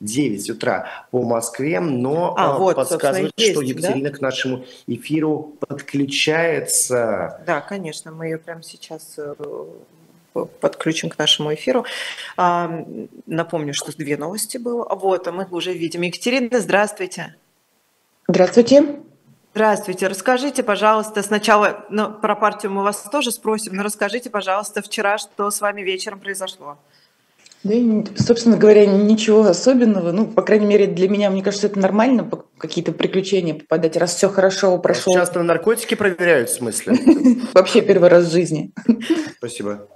9 утра по Москве, но вот, подсказывает, что Екатерина, да, к нашему эфиру подключается. Да, конечно, мы ее прямо сейчас подключим к нашему эфиру. Напомню, что 2 новости было. Вот, а мы уже видим. Екатерина, здравствуйте. Здравствуйте. Здравствуйте. Расскажите, пожалуйста, сначала про партию мы вас тоже спросим, но расскажите, пожалуйста, вчера, что с вами вечером произошло. Да, собственно говоря, ничего особенного. Ну, по крайней мере, для меня, мне кажется, это нормально, какие-то приключения попадать, раз все хорошо прошло. Сейчас на наркотики проверяют, в смысле? Вообще первый раз в жизни. Спасибо.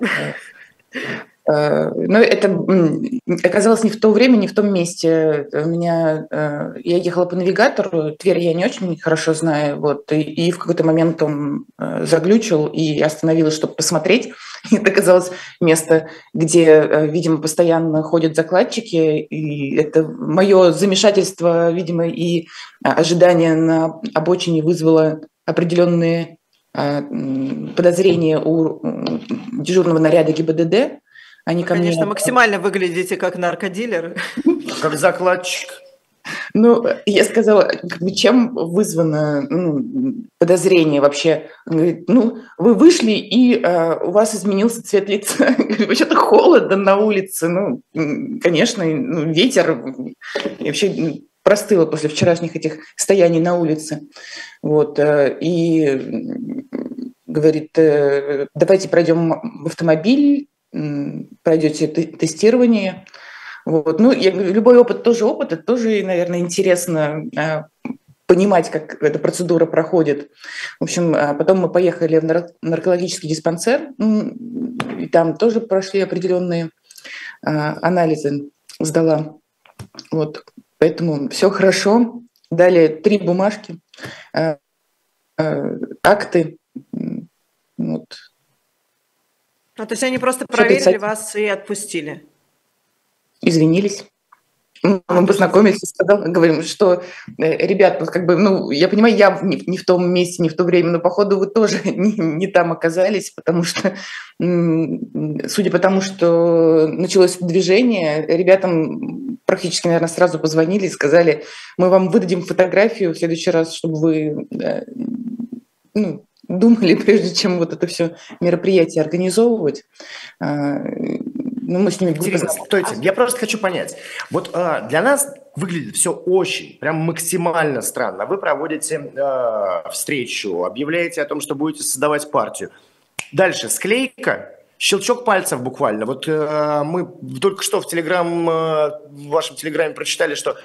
Но это оказалось не в то время, не в том месте. Я ехала по навигатору, Тверь я не очень хорошо знаю, вот, и в какой-то момент он заглючил и остановилась, чтобы посмотреть. Это оказалось место, где, видимо, постоянно ходят закладчики, и это мое замешательство, видимо, и ожидание на обочине вызвало определенные подозрения у дежурного наряда ГИБДД. Они ко конечно, мне... максимально выглядите как наркодилер. Как закладчик. Ну, я сказала, чем вызвано подозрение вообще? Ну, вы вышли, и у вас изменился цвет лица. Вообще-то холодно на улице. Ну, конечно, ветер. И вообще простыло после вчерашних этих стояний на улице. Вот. И говорит, давайте пройдем в автомобиль, пройдете тестирование. Вот. Ну, любой опыт, это тоже, наверное, интересно понимать, как эта процедура проходит. В общем, потом мы поехали в наркологический диспансер, и там тоже прошли определенные анализы, сдала. Вот. Поэтому все хорошо. Далее 3 бумажки, акты. Вот. Ну, то есть они просто проверили вас и отпустили? Извинились. Мы познакомились, говорим, что, ребят, вот как бы, ну, я понимаю, я не в том месте, не в то время, но, походу, вы тоже не там оказались, потому что, судя по тому, что началось движение, ребятам практически, наверное, сразу позвонили и сказали, мы вам выдадим фотографию в следующий раз, чтобы вы, ну, думали, прежде чем вот это все мероприятие организовывать. Ну, мы с ними стойте, я просто хочу понять. Вот для нас выглядит все очень, прям максимально странно. Вы проводите встречу, объявляете о том, что будете создавать партию. Дальше склейка, щелчок пальцев буквально. Вот мы только что в вашем телеграме прочитали, что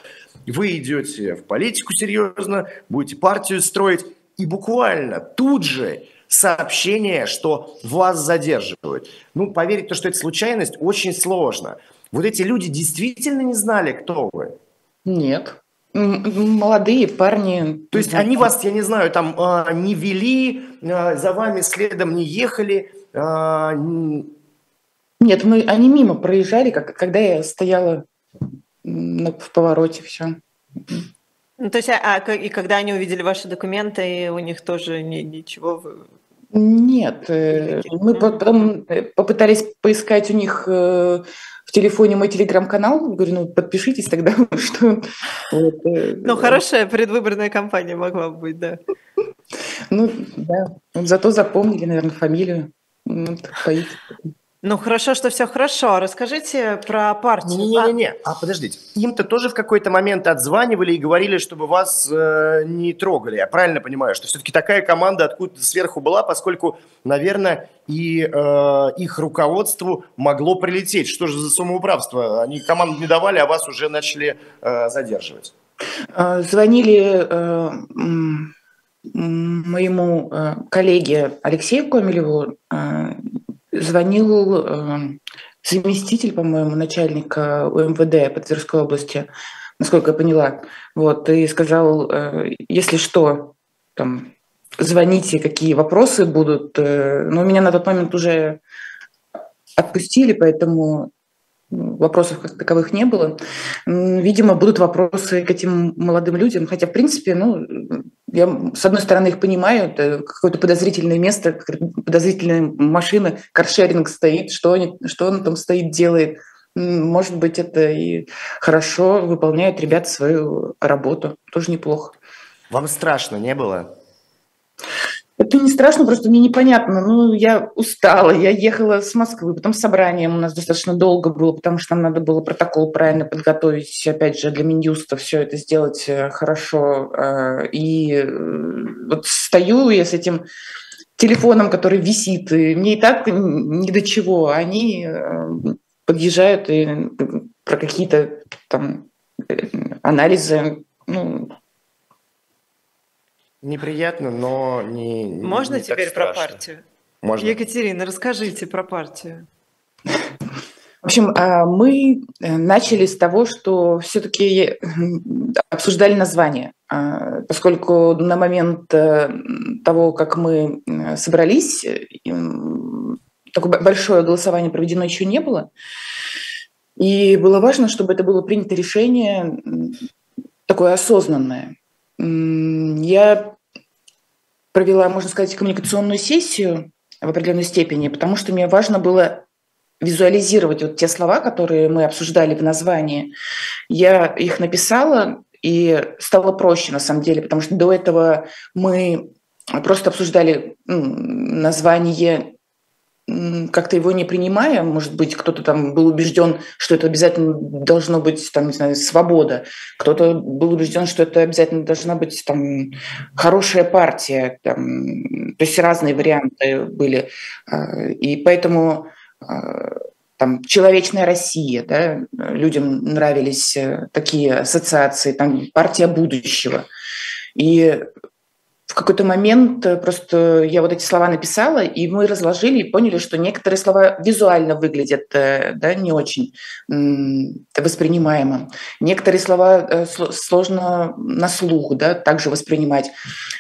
вы идете в политику серьезно, будете партию строить. И буквально тут же сообщение, что вас задерживают. Ну, поверить в то, что это случайность, очень сложно. Вот эти люди действительно не знали, кто вы? Нет. Молодые парни. То есть они вас, я не знаю, там не вели, за вами следом не ехали? Нет, они мимо проезжали, когда я стояла в повороте, все. Ну, то есть, и когда они увидели ваши документы, у них тоже ничего? Нет. Мы потом попытались поискать у них в телефоне мой телеграм-канал. Говорю, ну, подпишитесь тогда. Что... Ну, хорошая предвыборная кампания могла бы быть, да. Ну, да. Зато запомнили, наверное, фамилию. Ну, хорошо, что все хорошо. Расскажите про партию. Не-не-не, подождите. Им-то тоже в какой-то момент отзванивали и говорили, чтобы вас не трогали. Я правильно понимаю, что все-таки такая команда откуда-то сверху была, поскольку, наверное, и их руководству могло прилететь. Что же за самоуправство? Они команду не давали, а вас уже начали задерживать. Звонили моему коллеге Алексею Комелеву, звонил заместитель, по-моему, начальника УМВД по Тверской области, насколько я поняла, вот, и сказал, если что, там, звоните, какие вопросы будут. Но меня на тот момент уже отпустили, поэтому вопросов как таковых не было. Видимо, будут вопросы к этим молодым людям, хотя, в принципе, ну, я, с одной стороны, их понимаю, это какое-то подозрительное место, подозрительная машина, каршеринг стоит, что она там стоит, делает. Может быть, это и хорошо, выполняют ребята свою работу, тоже неплохо. Вам страшно не было? Это не страшно, просто мне непонятно. Ну, я устала, я ехала с Москвы, потом с собранием у нас достаточно долго было, потому что нам надо было протокол правильно подготовить, опять же, для Минюста все это сделать хорошо. И вот стою я с этим телефоном, который висит, и мне и так ни до чего. Они подъезжают и про какие-то там анализы, ну, неприятно, но не Можно не теперь про партию? Можно. Екатерина, расскажите про партию. В общем, мы начали с того, что все-таки обсуждали название, поскольку на момент того, как мы собрались, такое большое голосование проведено еще не было, и было важно, чтобы это было принято решение такое осознанное. Я провела, можно сказать, коммуникационную сессию в определенной степени, потому что мне важно было визуализировать вот те слова, которые мы обсуждали в названии. Я их написала, и стало проще на самом деле, потому что до этого мы просто обсуждали название, как-то его не принимая, может быть, кто-то там был убежден, что это обязательно должно быть, там, не знаю, свобода, кто-то был убежден, что это обязательно должна быть там хорошая партия, там, то есть разные варианты были, и поэтому там «Человечная Россия», да, людям нравились такие ассоциации, там «Партия будущего», и в какой-то момент просто я вот эти слова написала, и мы разложили и поняли, что некоторые слова визуально выглядят, да, не очень воспринимаемо. Некоторые слова сложно на слух, да, также воспринимать.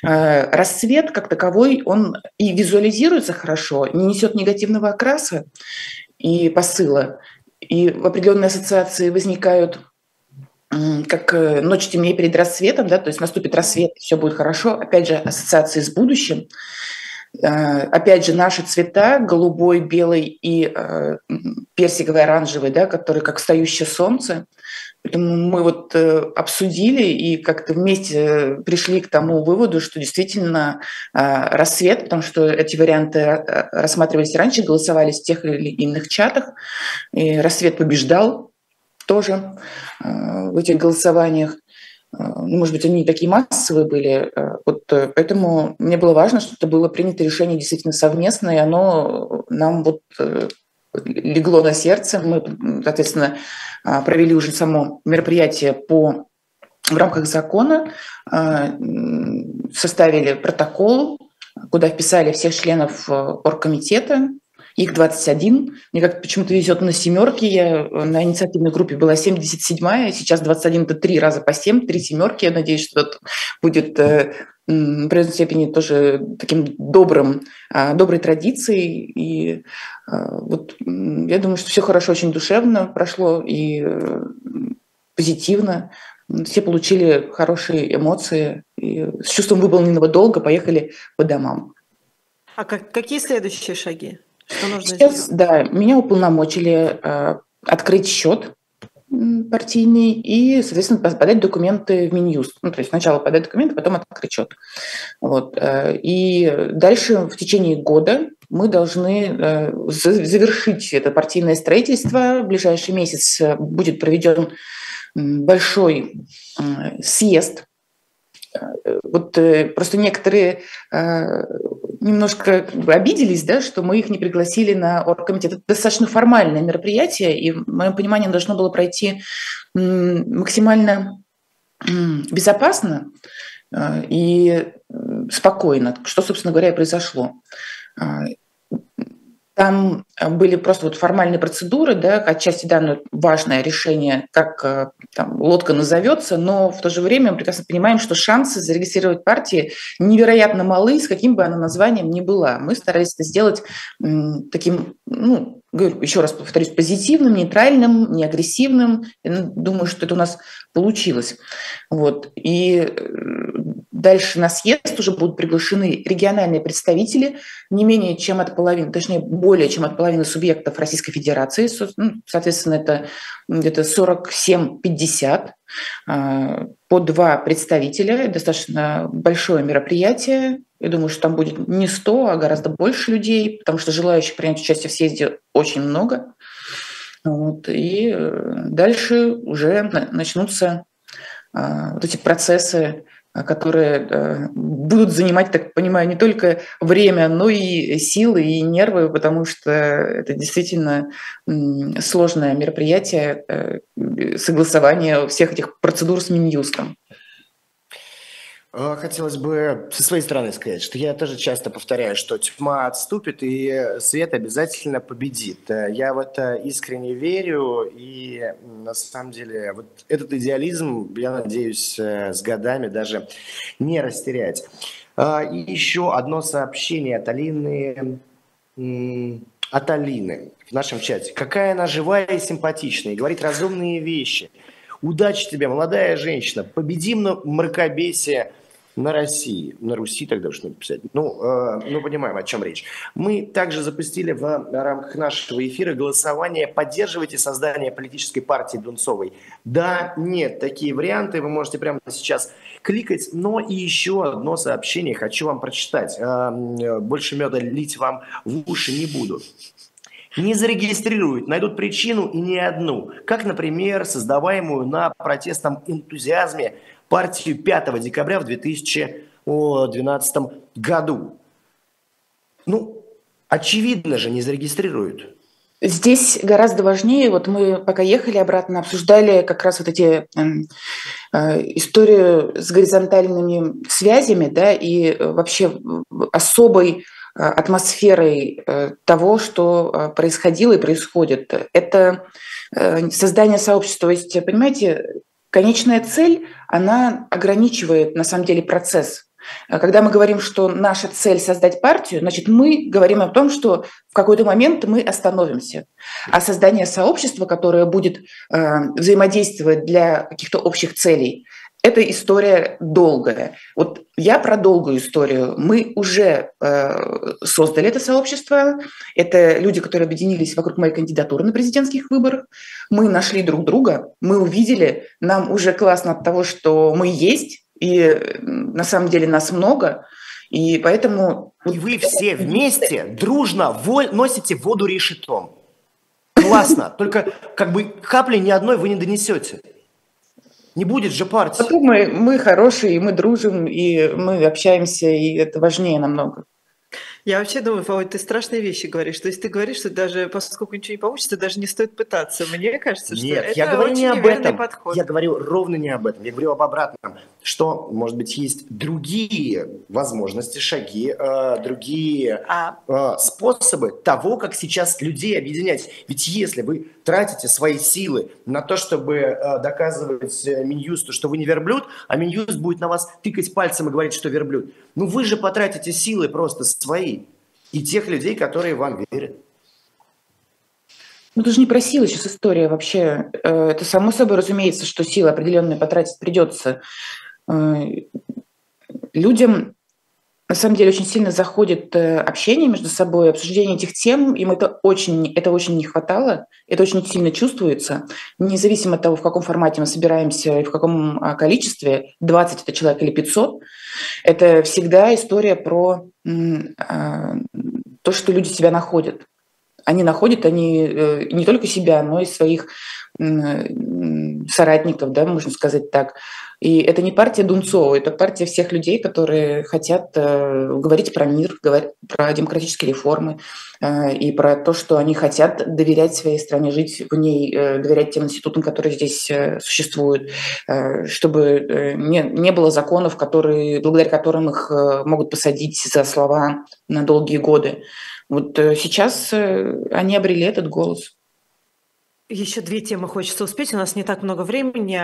Рассвет как таковой, он и визуализируется хорошо, не несет негативного окраса и посыла. И в определенной ассоциации возникают как ночь темнее перед рассветом, да, то есть наступит рассвет, все будет хорошо. Опять же, ассоциации с будущим. Опять же, наши цвета, голубой, белый и персиковый, оранжевый, да, которые как встающее солнце. Поэтому мы вот обсудили и как-то вместе пришли к тому выводу, что действительно рассвет, потому что эти варианты рассматривались раньше, голосовались в тех или иных чатах, и рассвет побеждал тоже в этих голосованиях. Может быть, они не такие массовые были. Вот поэтому мне было важно, что это было принято решение действительно совместно, и оно нам вот легло на сердце. Мы, соответственно, провели уже само мероприятие в рамках закона, составили протокол, куда вписали всех членов оргкомитета. Их 21. Мне как-то почему-то везет на семерки. Я на инициативной группе была 77-я, сейчас 21 – это 3 раза по 7, 3 семерки. Я надеюсь, что это будет в определенной степени тоже таким доброй традицией. И вот я думаю, что все хорошо, очень душевно прошло и позитивно. Все получили хорошие эмоции. И с чувством выполненного долга поехали по домам. А какие следующие шаги? Что нужно сейчас делать? Да, меня уполномочили открыть счет партийный и, соответственно, подать документы в Минюст. Ну, то есть сначала подать документы, потом открыть счет. Вот. И дальше в течение года мы должны завершить это партийное строительство. В ближайший месяц будет проведен большой съезд. Вот просто некоторые немножко обиделись, да, что мы их не пригласили на оргкомитет. Это достаточно формальное мероприятие, и, в моем понимании, должно было пройти максимально безопасно и спокойно, что, собственно говоря, и произошло. Там были просто вот формальные процедуры, да, отчасти, да, ну, важное решение, как там лодка назовется, но в то же время мы прекрасно понимаем, что шансы зарегистрировать партии невероятно малы, с каким бы она названием ни была. Мы старались это сделать таким, ну, говорю, еще раз повторюсь, позитивным, нейтральным, не агрессивным. Я думаю, что это у нас получилось. Вот. И Дальше на съезд уже будут приглашены региональные представители не менее чем от половины, точнее более чем от половины субъектов Российской Федерации. Соответственно, это где-то 47-50, по 2 представителя. Достаточно большое мероприятие. Я думаю, что там будет не 100, а гораздо больше людей, потому что желающих принять участие в съезде очень много. Вот. И дальше уже начнутся вот эти процессы, которые будут занимать, так понимаю, не только время, но и силы, и нервы, потому что это действительно сложное мероприятие, согласование всех этих процедур с Минюстом. Хотелось бы со своей стороны сказать, что я тоже часто повторяю, что тьма отступит и свет обязательно победит. Я в это искренне верю, и на самом деле вот этот идеализм, я надеюсь, с годами даже не растерять. И еще одно сообщение от Алины. В нашем чате. Какая она живая и симпатичная, и говорит разумные вещи. Удачи тебе, молодая женщина. Победим мракобесие на России. На Руси тогда что написать. Ну, понимаем, о чем речь. Мы также запустили в рамках нашего эфира голосование «Поддерживайте создание политической партии Дунцовой». Да, нет, такие варианты вы можете прямо сейчас кликать. Но и еще одно сообщение хочу вам прочитать. Больше меда лить вам в уши не буду. Не зарегистрируют, найдут причину и не одну. Как, например, создаваемую на протестном энтузиазме партию 5 декабря в 2012 году. Ну, очевидно же, не зарегистрируют. Здесь гораздо важнее, вот мы пока ехали обратно, обсуждали как раз вот эти историю с горизонтальными связями, да, и вообще особой атмосферой того, что происходило и происходит. Это создание сообщества. То есть, понимаете, конечная цель, она ограничивает на самом деле процесс. Когда мы говорим, что наша цель создать партию, значит, мы говорим о том, что в какой-то момент мы остановимся. А создание сообщества, которое будет взаимодействовать для каких-то общих целей, это история долгая. Вот я про долгую историю. Мы уже создали это сообщество. Это люди, которые объединились вокруг моей кандидатуры на президентских выборах. Мы нашли друг друга, мы увидели, нам уже классно от того, что мы есть, и на самом деле нас много, и поэтому... И вы все вместе дружно носите воду решетом. Классно, только как бы капли ни одной вы не донесете. Не будет же партии. Потом мы хорошие, и мы дружим, и мы общаемся, и это важнее намного. Я вообще думаю, Володь, ты страшные вещи говоришь. То есть ты говоришь, что даже поскольку ничего не получится, даже не стоит пытаться. Мне кажется, что это очень неверный подход. Я говорю ровно не об этом. Я говорю об обратном, что, может быть, есть другие возможности, шаги, другие способы того, как сейчас людей объединять. Ведь если вы тратите свои силы на то, чтобы доказывать Минюсту, что вы не верблюд, а Минюст будет на вас тыкать пальцем и говорить, что верблюд. Ну вы же потратите силы просто свои и тех людей, которые вам верят. Ну, это же не про силы сейчас история вообще. Это само собой разумеется, что силы определенные потратить придется. Людям на самом деле очень сильно заходит общение между собой, обсуждение этих тем. Им это очень не хватало, это очень сильно чувствуется. Независимо от того, в каком формате мы собираемся и в каком количестве, 20 это человек или 500, это всегда история про то, что люди себя находят. Они находят, они не только себя, но и своих соратников, да, можно сказать так. И это не партия Дунцова, это партия всех людей, которые хотят говорить про мир, про демократические реформы и про то, что они хотят доверять своей стране, жить в ней, доверять тем институтам, которые здесь существуют, чтобы не было законов, благодаря которым их могут посадить за слова на долгие годы. Вот сейчас они обрели этот голос. Еще две темы хочется успеть, у нас не так много времени.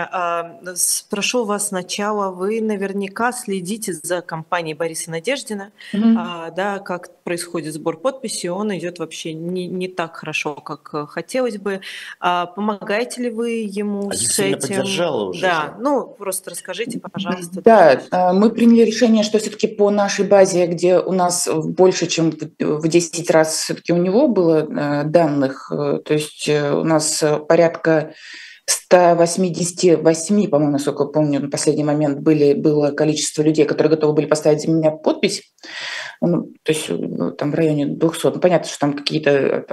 Спрошу вас сначала, вы наверняка следите за кампанией Бориса Надеждина, да, как происходит сбор подписей, он идет вообще не так хорошо, как хотелось бы. Помогаете ли вы ему с этим? Поддержала уже. Да, ну просто расскажите, пожалуйста. Да, мы приняли решение, что все-таки по нашей базе, где у нас больше, чем в 10 раз все-таки у него было данных, то есть у нас порядка 188, по-моему, насколько я помню, на последний момент было количество людей, которые готовы были поставить за меня подпись, ну, то есть там в районе 200. Ну, понятно, что там какие-то,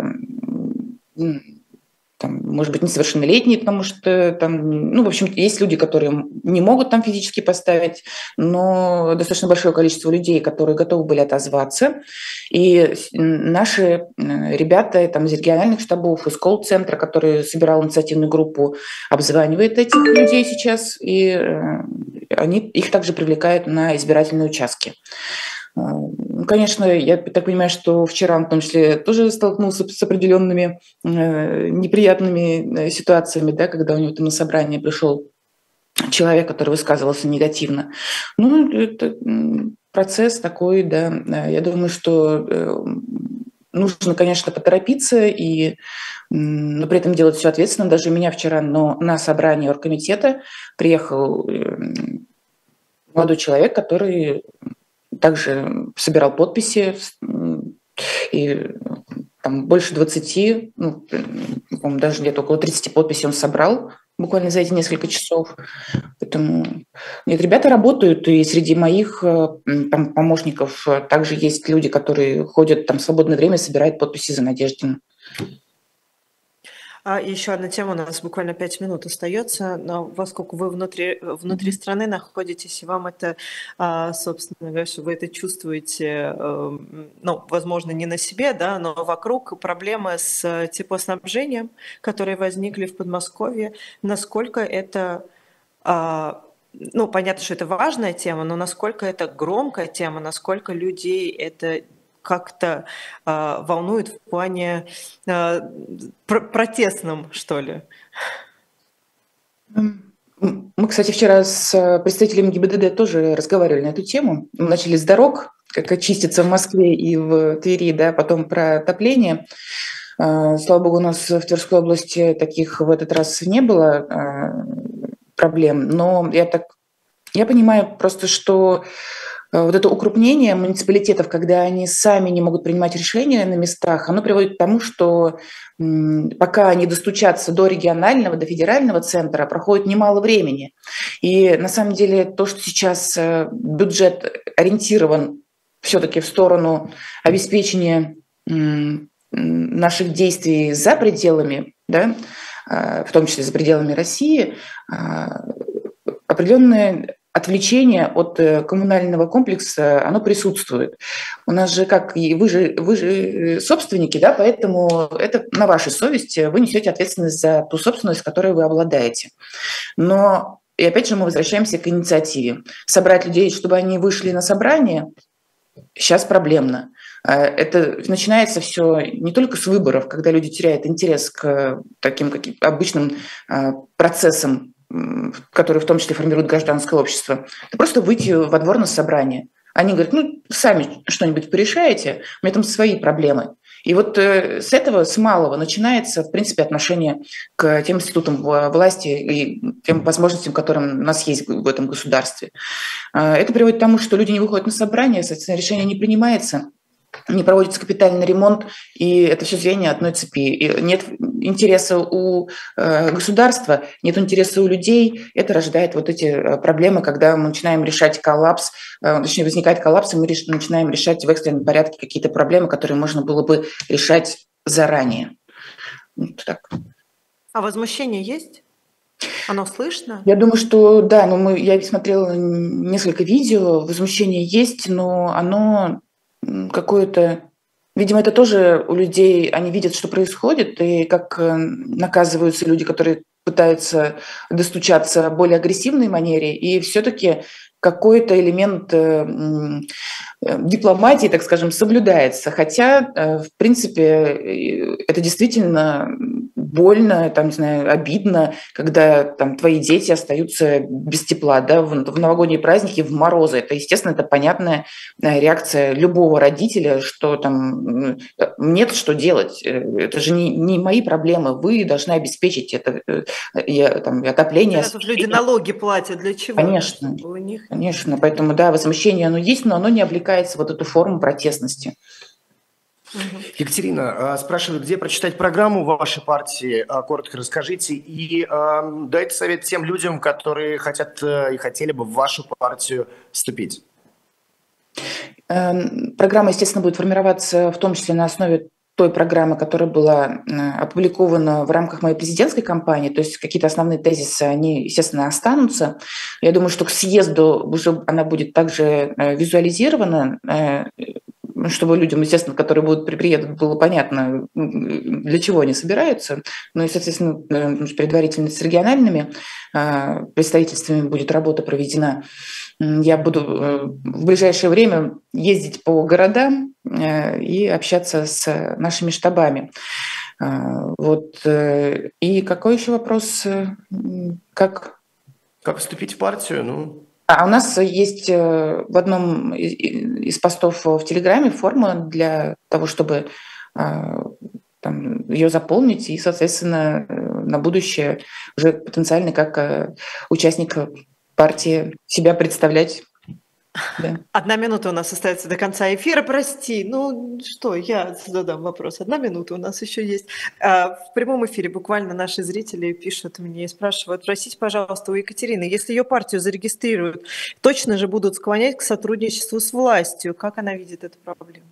может быть, несовершеннолетние, потому что там, ну, в общем, есть люди, которые не могут там физически поставить, но достаточно большое количество людей, которые готовы были отозваться. И наши ребята там, из региональных штабов, из колл-центра, который собирал инициативную группу, обзванивает этих людей сейчас, и они их также привлекают на избирательные участки. Конечно, я так понимаю, что вчера он в том числе тоже столкнулся с определенными неприятными ситуациями, да, когда у него там на собрание пришел человек, который высказывался негативно. Ну, это процесс такой, да. Я думаю, что нужно, конечно, поторопиться, но при этом делать все ответственно. Даже у меня вчера на собрании оргкомитета приехал молодой человек, который также собирал подписи, и там больше 20, ну, даже где-то около 30 подписей он собрал буквально за эти несколько часов. Поэтому нет, ребята работают, и среди моих там помощников также есть люди, которые ходят там в свободное время и собирают подписи за Надеждина. Еще одна тема, у нас буквально 5 минут остается, но поскольку вы внутри страны находитесь, и вам это, собственно, вы это чувствуете, ну, возможно, не на себе, да, но вокруг проблемы с теплоснабжением, которые возникли в Подмосковье, насколько это... Ну, понятно, что это важная тема, но насколько это громкая тема, насколько людей это... как-то волнует в плане протестном, что ли? Мы, кстати, вчера с представителем ГИБДД тоже разговаривали на эту тему. Мы начали с дорог, как очиститься в Москве и в Твери, да, потом про отопление. Слава богу, у нас в Тверской области таких в этот раз не было проблем. Но я понимаю просто, что вот это укрупнение муниципалитетов, когда они сами не могут принимать решения на местах, оно приводит к тому, что пока они достучатся до регионального, до федерального центра, проходит немало времени. И на самом деле то, что сейчас бюджет ориентирован все-таки в сторону обеспечения наших действий за пределами, да, в том числе за пределами России, определенные... Отвлечение от коммунального комплекса, оно присутствует. У нас же как, вы же собственники, да, поэтому это на вашей совести, вы несете ответственность за ту собственность, которой вы обладаете. Но, и опять же, мы возвращаемся к инициативе. Собрать людей, чтобы они вышли на собрание, сейчас проблемно. Это начинается все не только с выборов, когда люди теряют интерес к таким каким-то обычным процессам, которые в том числе формируют гражданское общество, это просто выйти во двор на собрание. Они говорят, ну, сами что-нибудь порешаете, у меня там свои проблемы. И вот с этого, с малого, начинается, в принципе, отношение к тем институтам власти и тем возможностям, которые у нас есть в этом государстве. Это приводит к тому, что люди не выходят на собрание, соответственно, решение не принимается, не проводится капитальный ремонт, и это все звенья одной цепи. И нет интереса у государства, нет интереса у людей. Это рождает вот эти проблемы, когда мы начинаем решать коллапс, точнее, возникает коллапс, и мы начинаем решать в экстренном порядке какие-то проблемы, которые можно было бы решать заранее. Вот так. А возмущение есть? Оно слышно? Я думаю, что да. Но я смотрела несколько видео, возмущение есть, но оно... какое-то... Видимо, это тоже у людей... Они видят, что происходит, и как наказываются люди, которые пытаются достучаться в более агрессивной манере. И все-таки какой-то элемент дипломатии, так скажем, соблюдается. Хотя, в принципе, это действительно больно, там, не знаю, обидно, когда там твои дети остаются без тепла, да, в новогодние праздники, в морозы. Это, естественно, это понятная реакция любого родителя, что там нет, что делать. Это же не мои проблемы, вы должны обеспечить это, отопление. Да, люди налоги платят, для чего? Конечно, у них... конечно. Поэтому, да, возмущение оно есть, но оно не облекается вот эту форму протестности. Екатерина спрашивает, где прочитать программу вашей партии, коротко расскажите, и дайте совет тем людям, которые хотят и хотели бы в вашу партию вступить. Программа, естественно, будет формироваться в том числе на основе той программы, которая была опубликована в рамках моей президентской кампании, то есть какие-то основные тезисы, они, естественно, останутся. Я думаю, что к съезду уже она будет также визуализирована, чтобы людям, естественно, которые будут приедут, было понятно, для чего они собираются. Ну и, соответственно, предварительно с региональными представительствами будет работа проведена. Я буду в ближайшее время ездить по городам и общаться с нашими штабами. Вот. И какой еще вопрос? Как вступить в партию? Ну... А у нас есть в одном из постов в Телеграме форма для того, чтобы там, ее заполнить и, соответственно, на будущее уже потенциально как участник партии себя представлять. Да. 1 минута у нас остается до конца эфира, прости, ну что, я задам вопрос, 1 минута у нас еще есть. В прямом эфире буквально наши зрители пишут мне и спрашивают, спросите, пожалуйста, у Екатерины, если ее партию зарегистрируют, точно же будут склонять к сотрудничеству с властью, как она видит эту проблему?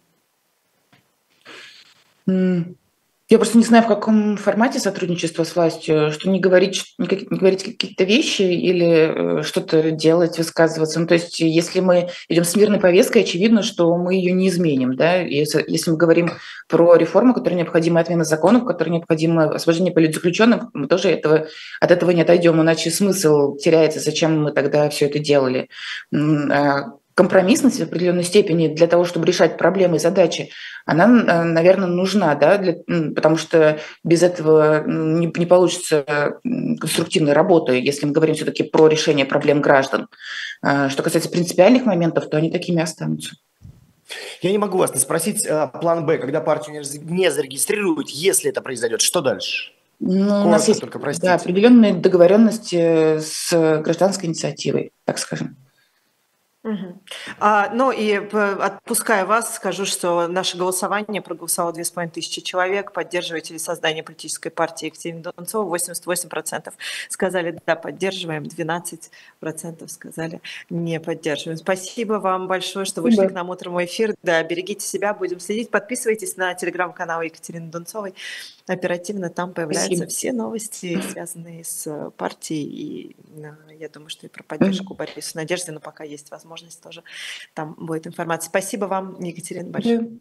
Я просто не знаю, в каком формате сотрудничество с властью, что не говорить какие-то вещи или что-то делать, высказываться. Ну, то есть если мы идем с мирной повесткой, очевидно, что мы ее не изменим. Да? Если мы говорим про реформу, которая необходима, отмена законов, которая необходима, освобождение политзаключенных, мы тоже от этого не отойдем, иначе смысл теряется, зачем мы тогда все это делали. Компромиссность в определенной степени для того, чтобы решать проблемы и задачи, она, наверное, нужна, да, потому что без этого не получится конструктивной работы, если мы говорим все-таки про решение проблем граждан. Что касается принципиальных моментов, то они такими останутся. Я не могу вас не спросить план «Б», когда партию не зарегистрируют, если это произойдет, что дальше? Ну, у нас есть определенные договоренности с гражданской инициативой, так скажем. Угу. Ну и отпуская вас, скажу, что наше голосование проголосовало 2500 человек, поддерживатели создания политической партии Екатерины Дунцовой, 88% сказали «да, поддерживаем», 12% сказали «не поддерживаем». Спасибо вам большое, что вышли к нам утром в эфир. Да, берегите себя, будем следить. Подписывайтесь на телеграм-канал Екатерины Дунцовой. Оперативно там появляются все новости, связанные с партией. И я думаю, что и про поддержку Борису Надеждину пока есть возможность тоже. Там будет информация. Спасибо вам, Екатерина, большое.